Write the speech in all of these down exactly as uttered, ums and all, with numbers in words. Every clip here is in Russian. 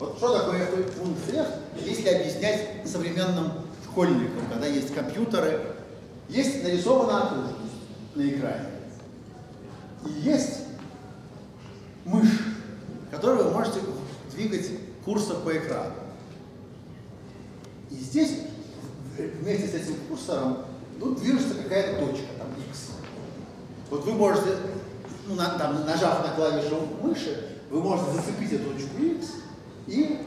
Вот что такое функция, если объяснять современным школьникам, когда есть компьютеры, есть нарисована окружность на экране. И есть мышь, которую вы можете двигать курсом по экрану. И здесь вместе с этим курсором ну, движется какая-то точка, там X. Вот вы можете, ну, на, там, нажав на клавишу мыши, вы можете зацепить эту точку X, и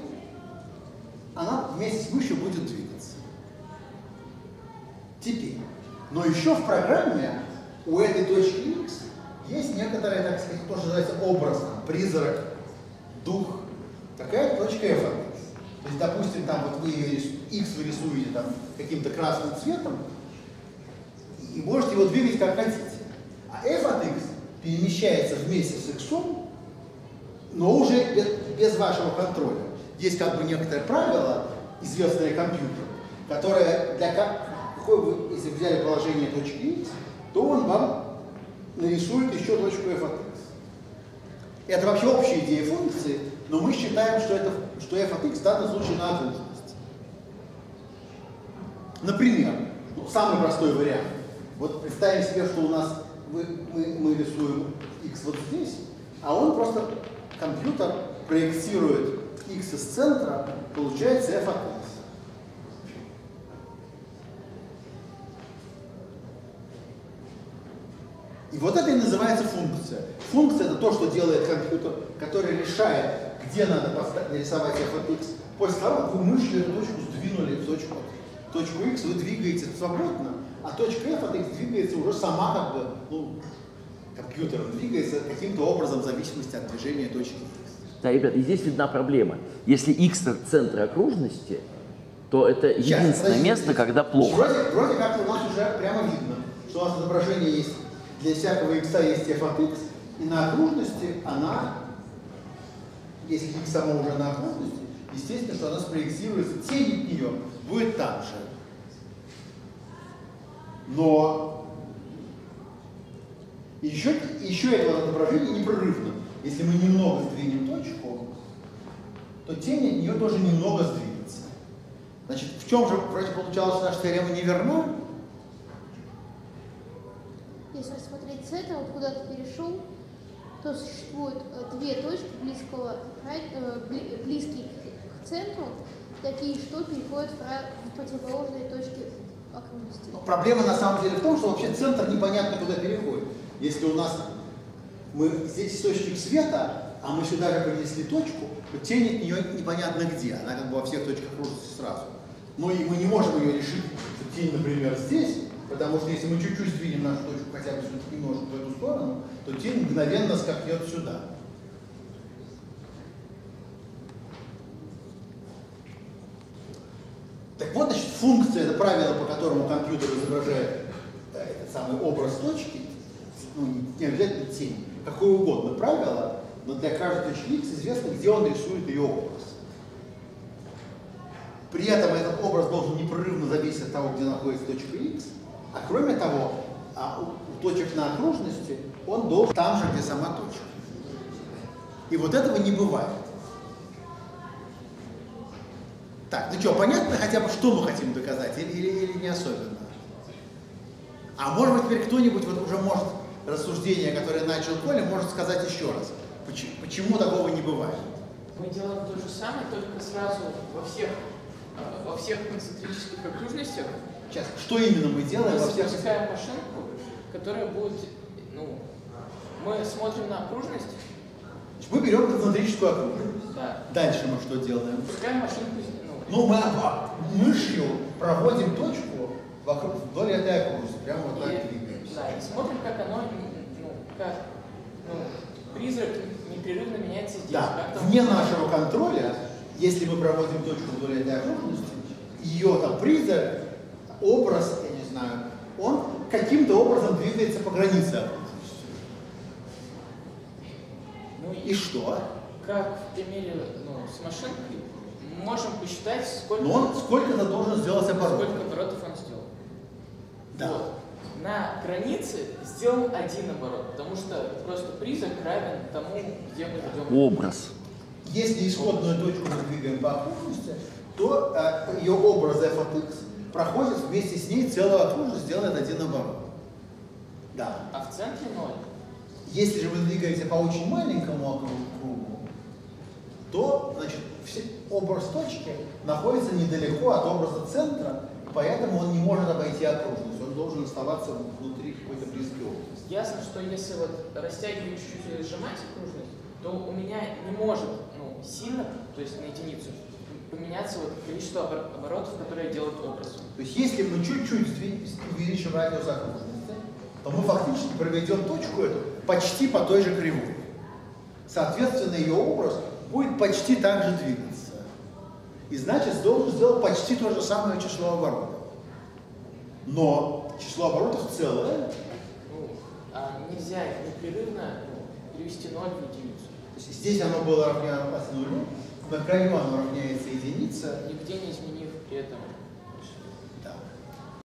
она вместе с мышью будет двигаться. Теперь. Но еще в программе у этой точки X есть некоторые, так сказать, тоже называется образ, призрак, дух, такая точка F. То есть, допустим, там вот вы ее X вы рисуете там каким-то красным цветом, и можете его двигать как хотите. А F от X перемещается вместе с X, но уже без, без вашего контроля. Есть как бы некоторые правила, известные компьютеру, которые для какой вы, если взяли положение точки X, то он вам нарисует еще точку F от X. Это вообще общая идея функции, но мы считаем, что, это, что F от X в данном случае на окружности. Например, ну, самый простой вариант. Вот представим себе, что у нас мы, мы, мы рисуем X вот здесь, а он просто компьютер проецирует X из центра, получается F от X. И вот это и называется функция. Функция — это то, что делает компьютер, который решает, где надо нарисовать F от X. После того, как вы мышью эту точку сдвинули в точку Точку X вы двигаете свободно, а точка F от X двигается уже сама, как бы, ну, компьютером двигается каким-то образом в зависимости от движения точки X. Да, ребята, и здесь видна проблема. Если X — центр окружности, то это сейчас, единственное значит, место, когда плохо. Вроде, вроде как у нас уже прямо видно, что у нас изображение есть. Для всякого X есть F от X, и на окружности она, если X само уже на окружности, естественно, что она спроецируется, тень от нее будет там же. Но еще, еще это отображение непрерывно. Если мы немного сдвинем точку, то тень от нее тоже немного сдвинется. Значит, в чем же получалось, что наша теорема не верна? Если рассмотреть центр, вот куда ты перешел, то существует две точки близкого, близкие к центру, такие, что переходят в противоположные точки окружности. Но проблема на самом деле в том, что вообще центр непонятно куда переходит. Если у нас мы здесь источник света, а мы сюда же принесли точку, то тень от нее непонятно где, она как бы во всех точках окружности сразу. Но и мы не можем ее решить, что тень, например, здесь, потому что если мы чуть-чуть сдвинем нашу точку хотя бы немножко в эту сторону, то тень мгновенно скакнет сюда. Так вот, значит, функция — это правило, по которому компьютер изображает да, этот самый образ точки, ну, не обязательно тень, какое угодно правило, но для каждой точки X известно, где он рисует ее образ. При этом этот образ должен непрерывно зависеть от того, где находится точка X, а кроме того, у точек на окружности он должен там же, где сама точка. И вот этого не бывает. Так, ну что, понятно хотя бы, что мы хотим доказать, или, или, или не особенно? А может быть, теперь кто-нибудь вот уже может рассуждение, которое начал Коля, может сказать еще раз, почему, почему такого не бывает? Мы делаем то же самое, только сразу во всех, во всех концентрических окружностях. Сейчас, что именно мы делаем? Мы запускаем машинку, которая будет, ну, мы смотрим на окружность. Мы берем концентрическую окружность. Да. Дальше мы что делаем? Запускаем машинку. Ну, мы мышью проводим точку вокруг, вдоль этой окружности, прямо вот так двигаемся. Да, и смотрим, как оно, ну, как, ну, призрак непрерывно меняется здесь. Да, вне нашего контроля, если мы проводим точку вдоль этой окружности, ее там призрак, образ, я не знаю, он каким-то образом двигается по границе окружности. Ну, и, и что? Как в примере, ну, с машинкой, можем посчитать, сколько... Но он сколько-то должен сделать оборотов. Сколько оборотов он сделал. Да. Вот. На границе сделал один оборот, потому что просто призрак равен тому, где мы ведем... Образ. Если исходную точку мы двигаем по окружности, то ее образ f от x проходит вместе с ней целую окружность, делает один оборот. Да. А в центре ноль? Если же вы двигаете по очень маленькому кругу, то значит, образ точки находится недалеко от образа центра, поэтому он не может обойти окружность, он должен оставаться внутри какой-то близкой области. Ясно, что если вот растягивать чуть-чуть и сжимать окружность, то у меня не может ну, сильно, то есть на единицу, поменяться вот количество оборотов, которые делают образ. То есть если мы чуть-чуть увеличим радиус окружности, то мы фактически проведем точку эту почти по той же кривой. Соответственно, ее образ будет почти так же двигаться. И значит, должен сделать почти то же самое число оборотов. Но число оборотов целое. А нельзя непрерывно перевести ноль в единицу. То есть здесь оно было равняно нулю, на краю оно равняется единице. Нигде не изменив при этом. Да.